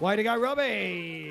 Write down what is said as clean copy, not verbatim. Way to go, Robbie!